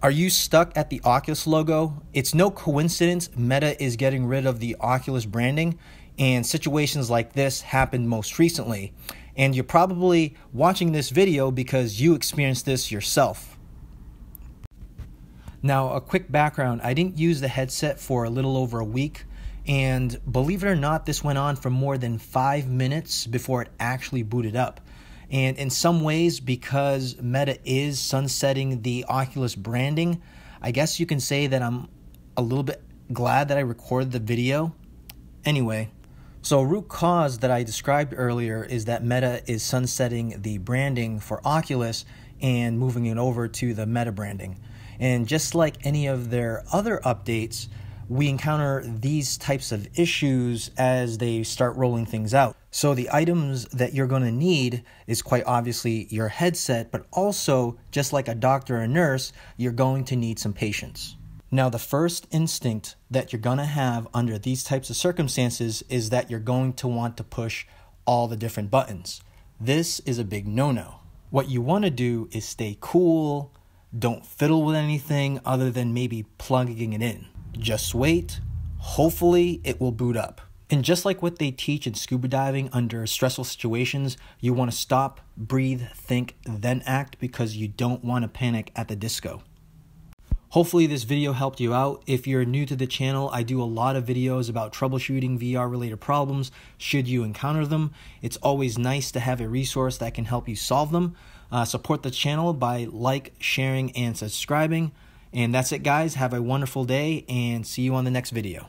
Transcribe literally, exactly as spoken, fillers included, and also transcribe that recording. Are you stuck at the Oculus logo? It's no coincidence Meta is getting rid of the Oculus branding, and situations like this happened most recently. And you're probably watching this video because you experienced this yourself. Now, a quick background. I didn't use the headset for a little over a week, and believe it or not, this went on for more than five minutes before it actually booted up. And in some ways, because Meta is sunsetting the Oculus branding, I guess you can say that I'm a little bit glad that I recorded the video. Anyway, so root cause that I described earlier is that Meta is sunsetting the branding for Oculus and moving it over to the Meta branding. And just like any of their other updates, we encounter these types of issues as they start rolling things out. So the items that you're going to need is quite obviously your headset, but also, just like a doctor or a nurse, you're going to need some patience. Now, the first instinct that you're going to have under these types of circumstances is that you're going to want to push all the different buttons. This is a big no-no. What you want to do is stay cool. Don't fiddle with anything other than maybe plugging it in. Just wait. Hopefully it will boot up. And just like what they teach in scuba diving under stressful situations, you want to stop, breathe, think, then act, because you don't want to panic at the disco. Hopefully this video helped you out. If you're new to the channel, I do a lot of videos about troubleshooting V R related problems should you encounter them. It's always nice to have a resource that can help you solve them. Uh, support the channel by like, sharing, and subscribing. And that's it, guys. Have a wonderful day and see you on the next video.